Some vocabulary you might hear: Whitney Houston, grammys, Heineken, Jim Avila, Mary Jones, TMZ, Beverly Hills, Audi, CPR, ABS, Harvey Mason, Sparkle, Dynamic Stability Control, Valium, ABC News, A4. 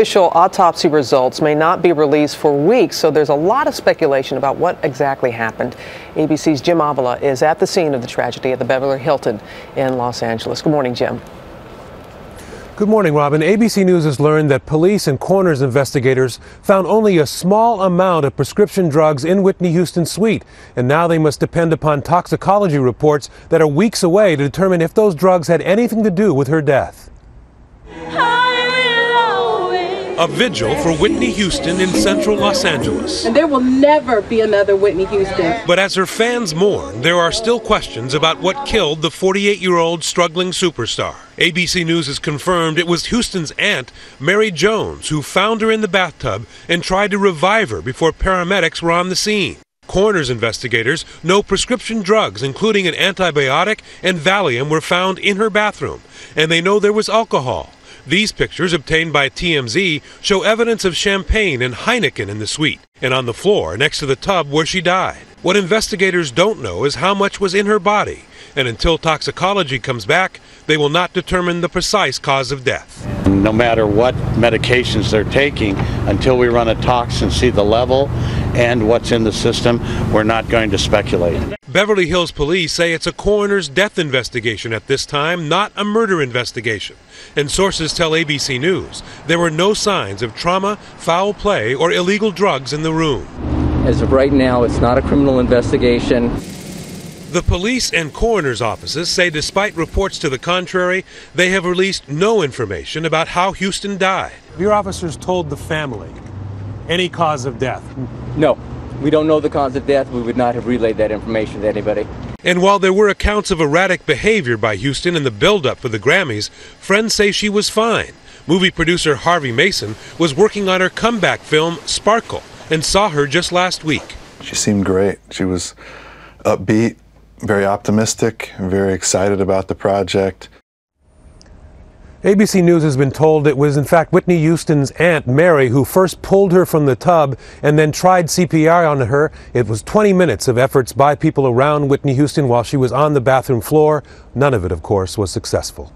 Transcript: Official autopsy results may not be released for weeks, so there's a lot of speculation about what exactly happened. ABC's Jim Avila is at the scene of the tragedy at the Beverly Hills in Los Angeles. Good morning, Jim. Good morning, Robin. ABC News has learned that police and coroner's investigators found only a small amount of prescription drugs in Whitney Houston's suite, and now they must depend upon toxicology reports that are weeks away to determine if those drugs had anything to do with her death. A vigil for Whitney Houston in central Los Angeles. And there will never be another Whitney Houston. But as her fans mourn, there are still questions about what killed the 48-year-old struggling superstar. ABC News has confirmed it was Houston's aunt, Mary Jones, who found her in the bathtub and tried to revive her before paramedics were on the scene. Coroner's investigators know prescription drugs, including an antibiotic and Valium, were found in her bathroom, and they know there was alcohol. These pictures, obtained by TMZ, show evidence of champagne and Heineken in the suite and on the floor next to the tub where she died. What investigators don't know is how much was in her body, and until toxicology comes back, they will not determine the precise cause of death. No matter what medications they're taking, until we run a tox and see the level and what's in the system, we're not going to speculate. Beverly Hills police say it's a coroner's death investigation at this time, not a murder investigation. And sources tell ABC News there were no signs of trauma, foul play, or illegal drugs in the room. As of right now, it's not a criminal investigation. The police and coroner's offices say despite reports to the contrary, they have released no information about how Houston died. Your officers told the family any cause of death? No. We don't know the cause of death. We would not have relayed that information to anybody. And while there were accounts of erratic behavior by Houston in the build-up for the Grammys, friends say she was fine. Movie producer Harvey Mason was working on her comeback film, Sparkle, and saw her just last week. She seemed great. She was upbeat, very optimistic, very excited about the project. ABC News has been told it was in fact Whitney Houston's aunt Mary who first pulled her from the tub and then tried CPR on her. It was 20 minutes of efforts by people around Whitney Houston while she was on the bathroom floor. None of it, of course, was successful.